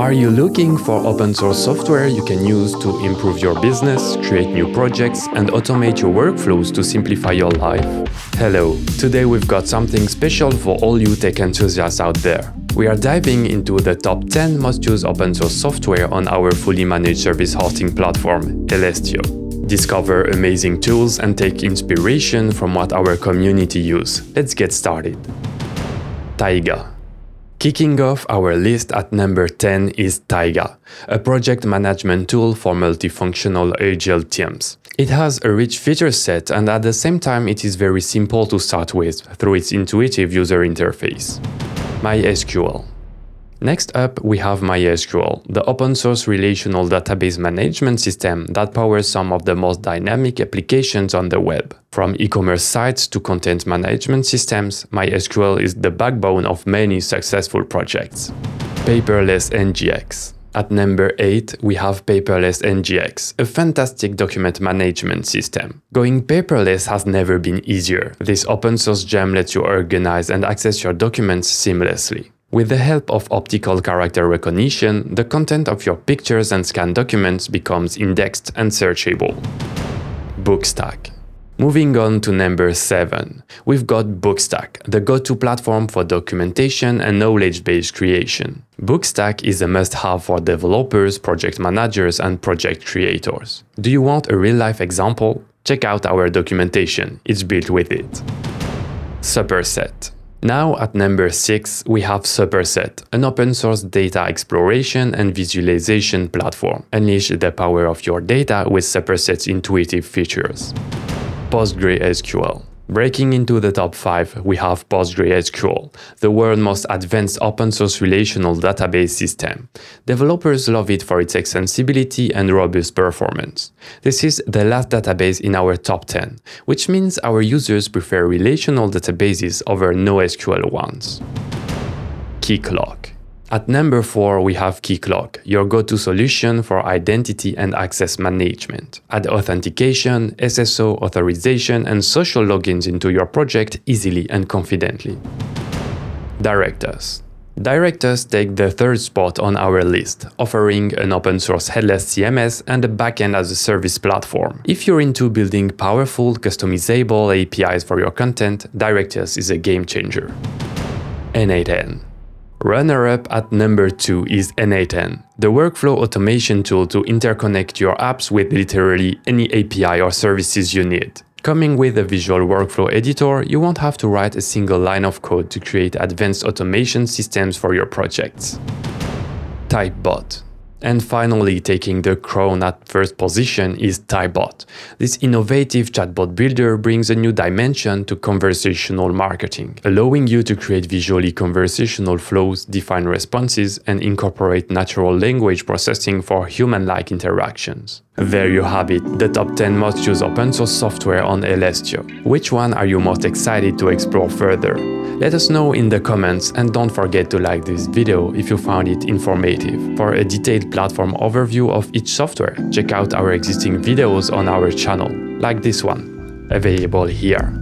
Are you looking for open source software you can use to improve your business, create new projects, and automate your workflows to simplify your life? Hello! Today we've got something special for all you tech enthusiasts out there. We are diving into the top 10 most used open source software on our fully managed service hosting platform, Elestio. Discover amazing tools and take inspiration from what our community uses. Let's get started. Taiga. Kicking off our list at number 10 is Taiga, a project management tool for multifunctional agile teams. It has a rich feature set, and at the same time it is very simple to start with through its intuitive user interface. MySQL. Next up, we have MySQL, the open-source relational database management system that powers some of the most dynamic applications on the web. From e-commerce sites to content management systems, MySQL is the backbone of many successful projects. Paperless NGX. At number 8, we have Paperless NGX, a fantastic document management system. Going paperless has never been easier. This open-source gem lets you organize and access your documents seamlessly. With the help of optical character recognition, the content of your pictures and scanned documents becomes indexed and searchable. BookStack. Moving on to number 7, we've got BookStack, the go-to platform for documentation and knowledge-based creation. BookStack is a must-have for developers, project managers, and project creators. Do you want a real-life example? Check out our documentation, it's built with it. Superset. Now at number 6, we have Superset, an open-source data exploration and visualization platform. Unleash the power of your data with Superset's intuitive features. PostgreSQL. Breaking into the top 5, we have PostgreSQL, the world's most advanced open-source relational database system. Developers love it for its extensibility and robust performance. This is the last database in our top 10, which means our users prefer relational databases over NoSQL ones. Keycloak. At number 4, we have Keycloak, your go-to solution for identity and access management. Add authentication, SSO authorization, and social logins into your project easily and confidently. Directus. Directus takes the third spot on our list, offering an open-source headless CMS and a backend as a service platform. If you're into building powerful, customizable APIs for your content, Directus is a game-changer. N8N. Runner-up at number 2 is N8N, the workflow automation tool to interconnect your apps with literally any API or services you need. Coming with a visual workflow editor, you won't have to write a single line of code to create advanced automation systems for your projects. Typebot. And finally, taking the crown at first position is Typebot. This innovative chatbot builder brings a new dimension to conversational marketing, allowing you to create visually conversational flows, define responses, and incorporate natural language processing for human-like interactions. There you have it, the top 10 most used open source software on Elestio. Which one are you most excited to explore further? Let us know in the comments, and don't forget to like this video if you found it informative. For a detailed platform overview of each software, check out our existing videos on our channel, like this one, available here.